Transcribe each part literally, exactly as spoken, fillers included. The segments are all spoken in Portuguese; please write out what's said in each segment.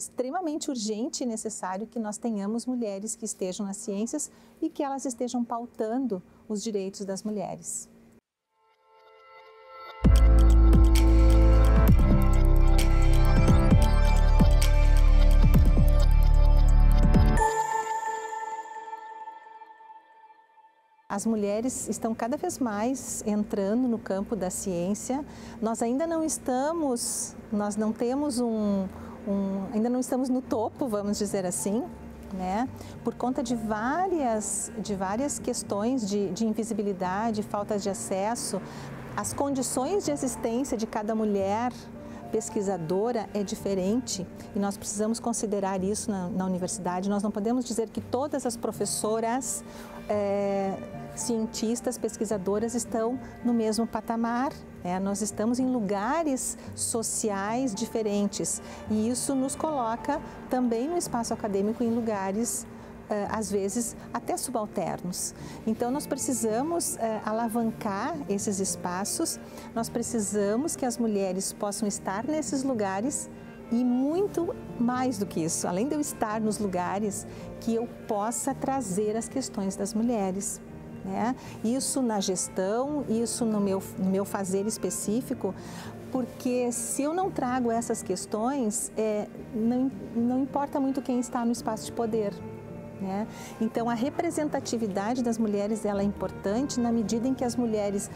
extremamente urgente e necessário que nós tenhamos mulheres que estejam nas ciências e que elas estejam pautando os direitos das mulheres. As mulheres estão cada vez mais entrando no campo da ciência. Nós ainda não estamos, nós não temos um, um ainda não estamos no topo, vamos dizer assim, né? Por conta de várias, de várias questões de, de invisibilidade, falta de acesso, as condições de existência de cada mulher pesquisadora é diferente e nós precisamos considerar isso na, na universidade. Nós não podemos dizer que todas as professoras, é, cientistas, pesquisadoras estão no mesmo patamar, né? Nós estamos em lugares sociais diferentes e isso nos coloca também no espaço acadêmico em lugares às vezes até subalternos. Então nós precisamos eh, alavancar esses espaços, nós precisamos que as mulheres possam estar nesses lugares e muito mais do que isso, além de eu estar nos lugares, que eu possa trazer as questões das mulheres, né? Isso na gestão, isso no meu, no meu fazer específico, porque se eu não trago essas questões, eh, não, não importa muito quem está no espaço de poder. Né? Então, a representatividade das mulheres ela é importante na medida em que as mulheres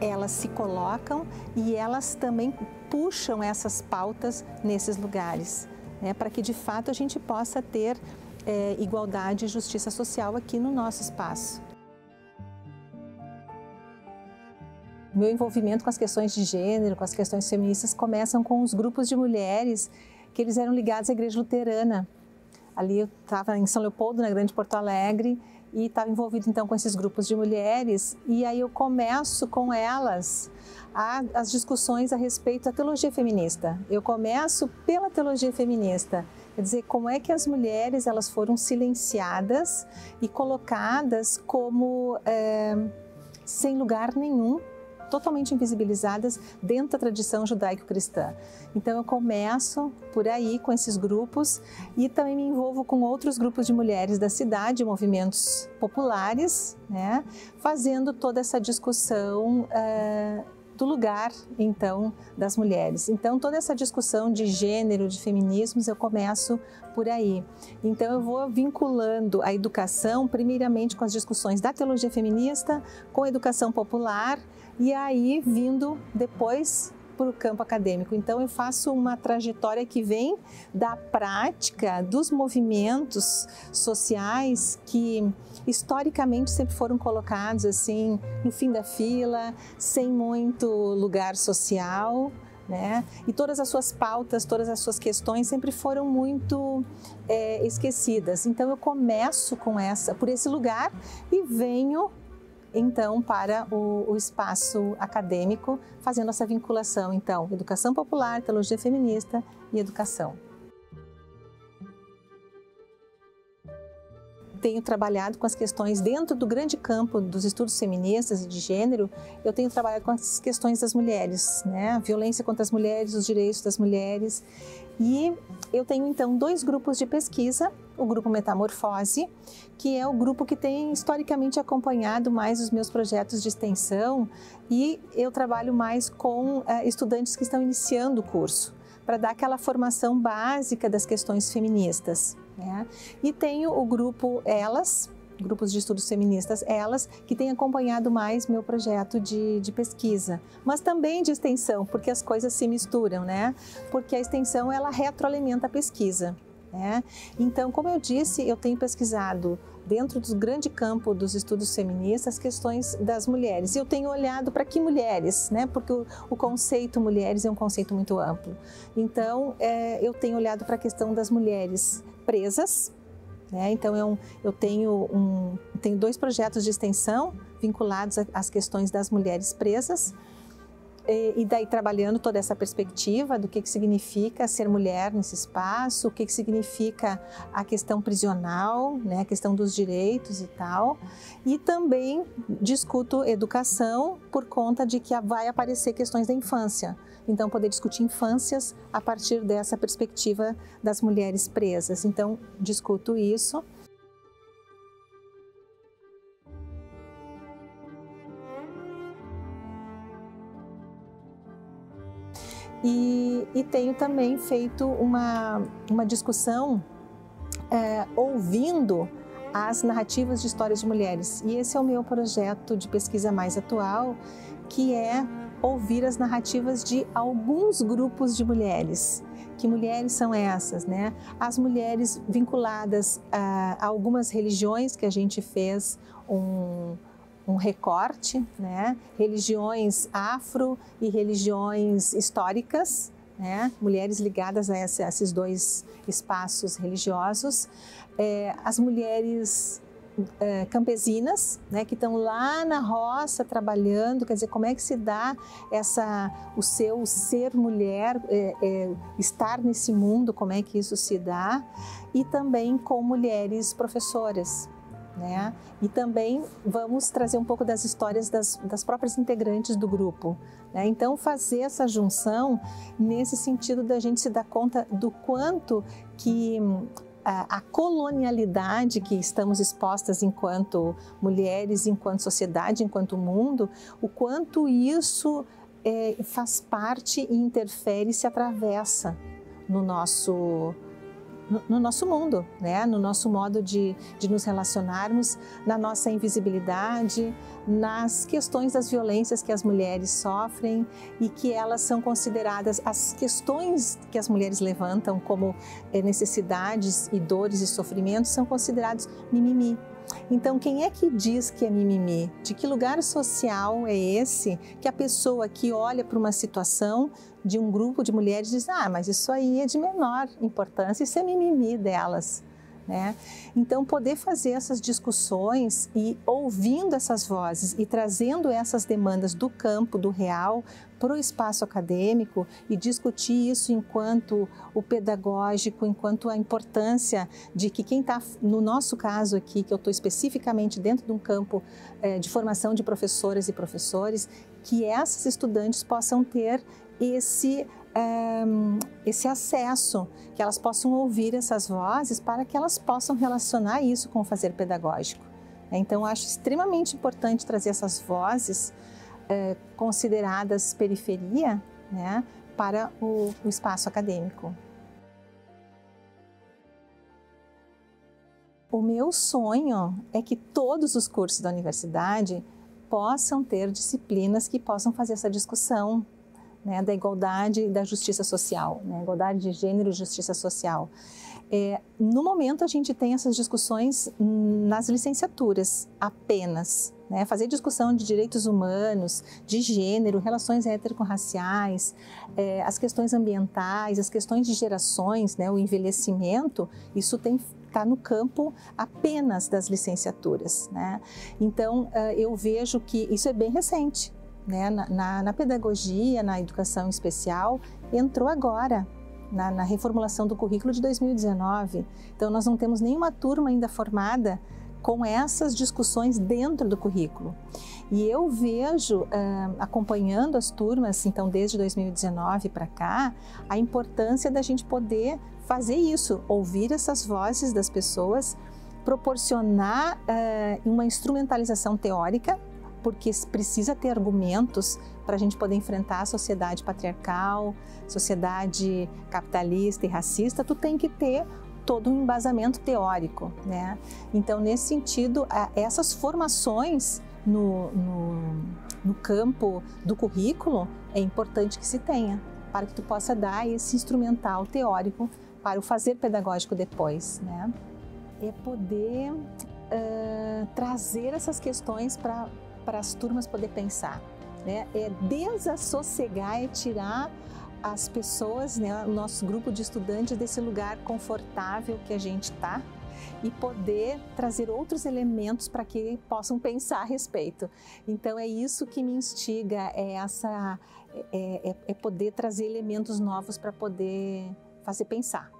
elas se colocam e elas também puxam essas pautas nesses lugares, né? Para que, de fato, a gente possa ter é, igualdade e justiça social aqui no nosso espaço. Meu envolvimento com as questões de gênero, com as questões feministas, começam com os grupos de mulheres que eles eram ligados à Igreja Luterana. Ali eu estava em São Leopoldo, na Grande Porto Alegre, e estava envolvido então com esses grupos de mulheres. E aí eu começo com elas a, as discussões a respeito da teologia feminista. Eu começo pela teologia feminista, quer dizer, como é que as mulheres elas foram silenciadas e colocadas como é, sem lugar nenhum, totalmente invisibilizadas dentro da tradição judaico-cristã. Então eu começo por aí com esses grupos e também me envolvo com outros grupos de mulheres da cidade, movimentos populares, né, fazendo toda essa discussão uh, do lugar, então, das mulheres. Então toda essa discussão de gênero, de feminismos, eu começo por aí. Então eu vou vinculando a educação, primeiramente com as discussões da teologia feminista, com a educação popular, e aí vindo depois para o campo acadêmico. Então eu faço uma trajetória que vem da prática dos movimentos sociais que historicamente sempre foram colocados assim no fim da fila, sem muito lugar social, né? E todas as suas pautas, todas as suas questões sempre foram muito é, esquecidas. Então eu começo com essa, por esse lugar e venho então para o, o espaço acadêmico, fazendo essa vinculação, então, educação popular, teologia feminista e educação. Tenho trabalhado com as questões dentro do grande campo dos estudos feministas e de gênero, eu tenho trabalhado com as questões das mulheres, né? A violência contra as mulheres, os direitos das mulheres. E eu tenho, então, dois grupos de pesquisa, o Grupo Metamorfose, que é o grupo que tem historicamente acompanhado mais os meus projetos de extensão, e eu trabalho mais com uh, estudantes que estão iniciando o curso, para dar aquela formação básica das questões feministas, né? E tenho o grupo Elas, Grupos de Estudos Feministas Elas, que tem acompanhado mais meu projeto de, de pesquisa, mas também de extensão, porque as coisas se misturam, né? Porque a extensão, ela retroalimenta a pesquisa, né? Então, como eu disse, eu tenho pesquisado dentro do grande campo dos estudos feministas as questões das mulheres. Eu tenho olhado para que mulheres, né? Porque o, o conceito mulheres é um conceito muito amplo. Então, é, eu tenho olhado para a questão das mulheres presas, né? Então, eu, eu tenho, um, tenho dois projetos de extensão vinculados às questões das mulheres presas. E daí trabalhando toda essa perspectiva do que, que significa ser mulher nesse espaço, o que, que significa a questão prisional, né, a questão dos direitos e tal. E também discuto educação por conta de que vai aparecer questões da infância. Então, poder discutir infâncias a partir dessa perspectiva das mulheres presas. Então, discuto isso. E, e tenho também feito uma, uma discussão é, ouvindo as narrativas de histórias de mulheres. E esse é o meu projeto de pesquisa mais atual, que é ouvir as narrativas de alguns grupos de mulheres. Que mulheres são essas, né? As mulheres vinculadas a, a algumas religiões que a gente fez um... um recorte, né? Religiões afro e religiões históricas, né? Mulheres ligadas a, essa, a esses dois espaços religiosos, é, as mulheres é, campesinas, né? Que estão lá na roça trabalhando, quer dizer, como é que se dá essa, o seu ser mulher, é, é, estar nesse mundo, como é que isso se dá, e também com mulheres professoras. Né? E também vamos trazer um pouco das histórias das, das próprias integrantes do grupo. Né? Então, fazer essa junção nesse sentido da gente se dar conta do quanto que a, a colonialidade que estamos expostas enquanto mulheres, enquanto sociedade, enquanto mundo, o quanto isso é, faz parte e interfere e se atravessa no nosso... no nosso mundo, né? No nosso modo de, de nos relacionarmos, na nossa invisibilidade, nas questões das violências que as mulheres sofrem e que elas são consideradas, as questões que as mulheres levantam como necessidades e dores e sofrimentos são considerados mimimi. Então, quem é que diz que é mimimi? De que lugar social é esse que a pessoa que olha para uma situação de um grupo de mulheres diz: ah, mas isso aí é de menor importância, isso é mimimi delas, né? Então, poder fazer essas discussões e ouvindo essas vozes e trazendo essas demandas do campo, do real, para o espaço acadêmico e discutir isso enquanto o pedagógico, enquanto a importância de que quem está, no nosso caso aqui, que eu estou especificamente dentro de um campo eh, de formação de professoras e professores, que essas estudantes possam ter esse, um, esse acesso, que elas possam ouvir essas vozes para que elas possam relacionar isso com o fazer pedagógico. Então, acho extremamente importante trazer essas vozes eh, consideradas periferia, né, para o, o espaço acadêmico. O meu sonho é que todos os cursos da universidade possam ter disciplinas que possam fazer essa discussão, né, da igualdade e da justiça social, né, igualdade de gênero e justiça social. É, no momento, a gente tem essas discussões nas licenciaturas apenas, né, fazer discussão de direitos humanos, de gênero, relações étnico-raciais, é, as questões ambientais, as questões de gerações, né, o envelhecimento, isso tem... está no campo apenas das licenciaturas, né? Então, eu vejo que isso é bem recente, né? Na, na, na pedagogia, na educação especial, entrou agora, na, na reformulação do currículo de dois mil e dezenove. Então, nós não temos nenhuma turma ainda formada com essas discussões dentro do currículo. E eu vejo, acompanhando as turmas, então, desde dois mil e dezenove para cá, a importância da gente poder fazer isso, ouvir essas vozes das pessoas, proporcionar uh, uma instrumentalização teórica, porque precisa ter argumentos para a gente poder enfrentar a sociedade patriarcal, sociedade capitalista e racista, tu tem que ter todo um embasamento teórico, né? Então, nesse sentido, essas formações no, no, no campo do currículo é importante que se tenha, para que tu possa dar esse instrumental teórico para o fazer pedagógico depois, né? É poder uh, trazer essas questões para as turmas poder pensar, né? É desassossegar, é tirar as pessoas, né, o nosso grupo de estudantes desse lugar confortável que a gente está e poder trazer outros elementos para que possam pensar a respeito. Então, é isso que me instiga, é essa é, é, é poder trazer elementos novos para poder fazer pensar.